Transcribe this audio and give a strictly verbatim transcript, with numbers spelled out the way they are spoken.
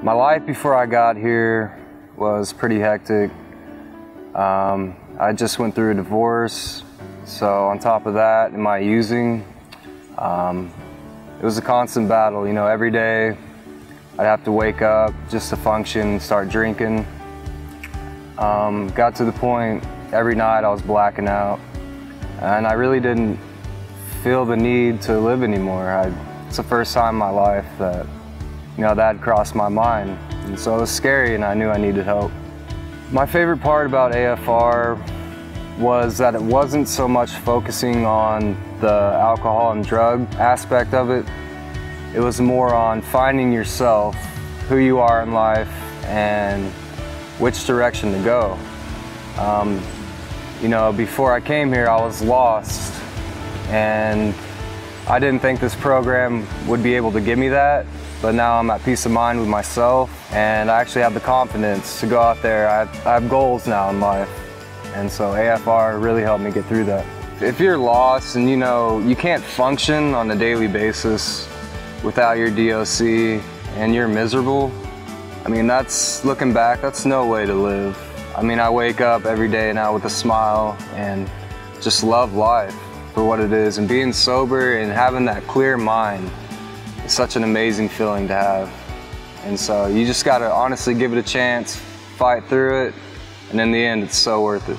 My life before I got here was pretty hectic. Um, I just went through a divorce, so on top of that, and my using, um, it was a constant battle. You know, every day I'd have to wake up just to function, start drinking. Um, got to the point every night I was blacking out, and I really didn't feel the need to live anymore. I, it's the first time in my life that, you know, that crossed my mind, and so it was scary, and I knew I needed help. My favorite part about A F R was that it wasn't so much focusing on the alcohol and drug aspect of it. It was more on finding yourself, who you are in life, and which direction to go. Um, you know, before I came here, I was lost, and I didn't think this program would be able to give me that. But now I'm at peace of mind with myself, and I actually have the confidence to go out there. I have, I have goals now in life, and so A F R really helped me get through that. If you're lost and you know you can't function on a daily basis without your D O C and you're miserable, I mean, that's, looking back, that's no way to live. I mean, I wake up every day now with a smile and just love life for what it is, and being sober and having that clear mind. It's such an amazing feeling to have, and so you just gotta honestly give it a chance, fight through it, and in the end it's so worth it.